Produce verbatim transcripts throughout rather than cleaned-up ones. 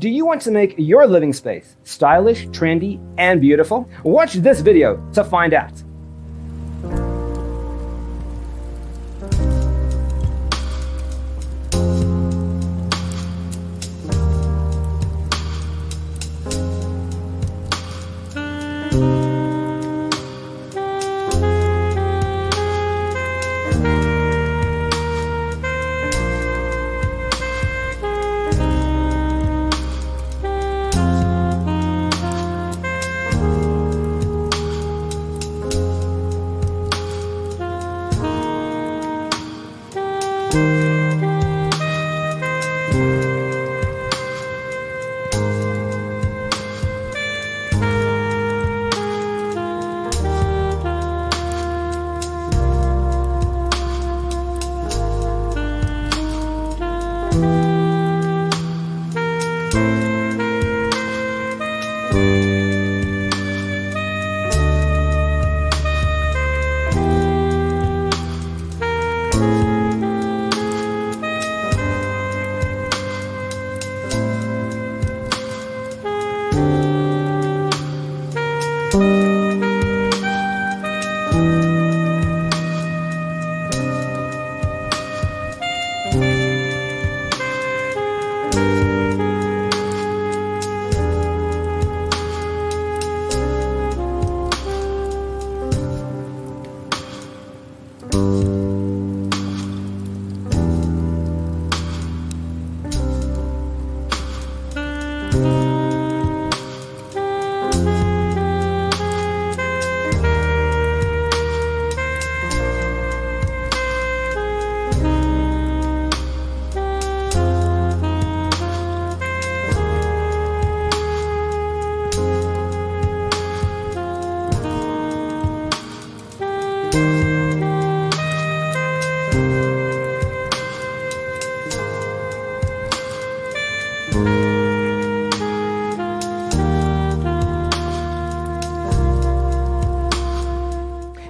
Do you want to make your living space stylish, trendy, and beautiful? Watch this video to find out.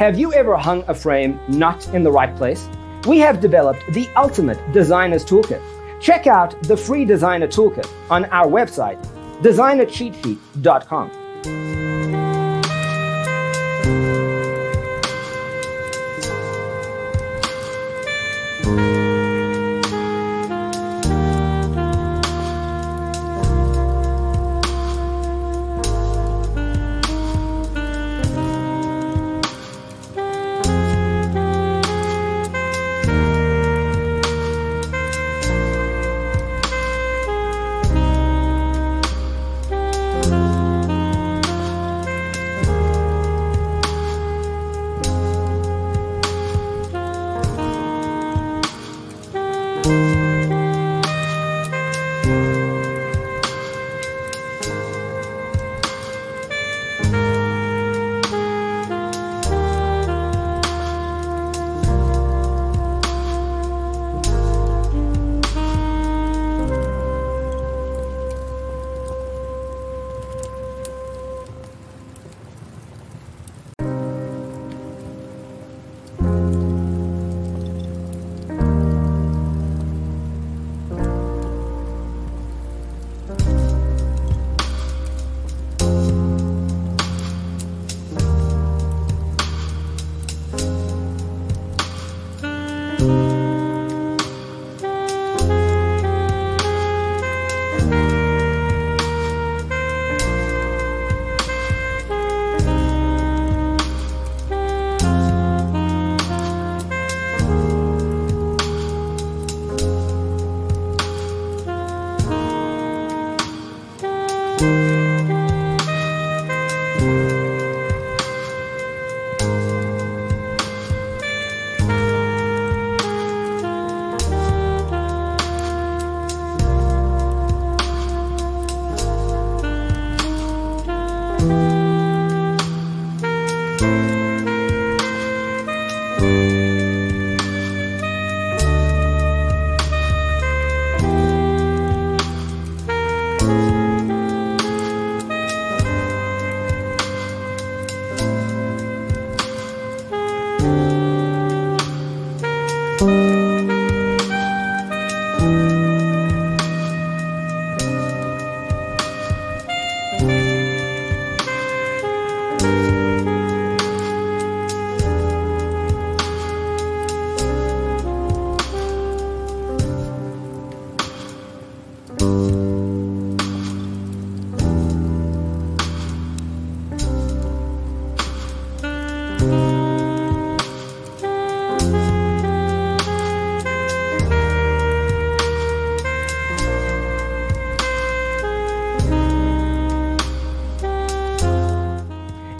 Have you ever hung a frame not in the right place? We have developed the ultimate designer's toolkit. Check out the free designer toolkit on our website, designer cheat sheet dot com.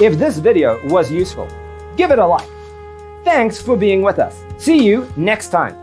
If this video was useful, give it a like. Thanks for being with us. See you next time.